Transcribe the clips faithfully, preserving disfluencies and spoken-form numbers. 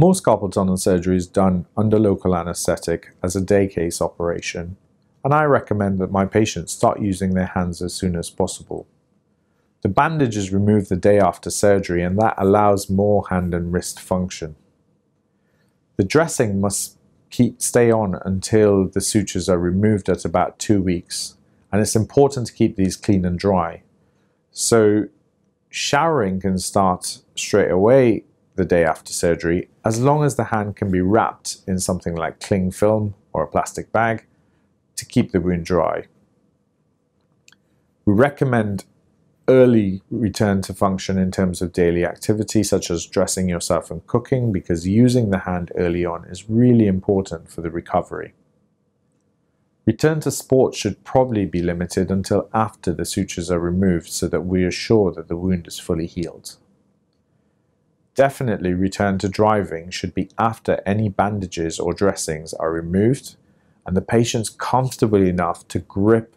Most carpal tunnel surgery is done under local anaesthetic as a day case operation, and I recommend that my patients start using their hands as soon as possible. The bandage is removed the day after surgery, and that allows more hand and wrist function. The dressing must keep, stay on until the sutures are removed at about two weeks, and it's important to keep these clean and dry. So showering can start straight away the day after surgery, as long as the hand can be wrapped in something like cling film or a plastic bag to keep the wound dry. We recommend early return to function in terms of daily activity, such as dressing yourself and cooking, because using the hand early on is really important for the recovery. Return to sport should probably be limited until after the sutures are removed, so that we are sure that the wound is fully healed. Definitely return to driving should be after any bandages or dressings are removed and the patient's comfortable enough to grip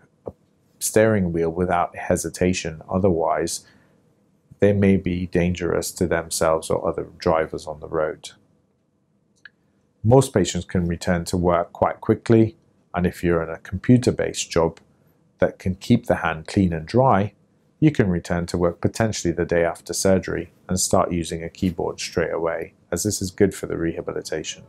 steering wheel without hesitation, otherwise they may be dangerous to themselves or other drivers on the road. Most patients can return to work quite quickly, and if you're in a computer-based job that can keep the hand clean and dry, you can return to work potentially the day after surgery and start using a keyboard straight away, as this is good for the rehabilitation.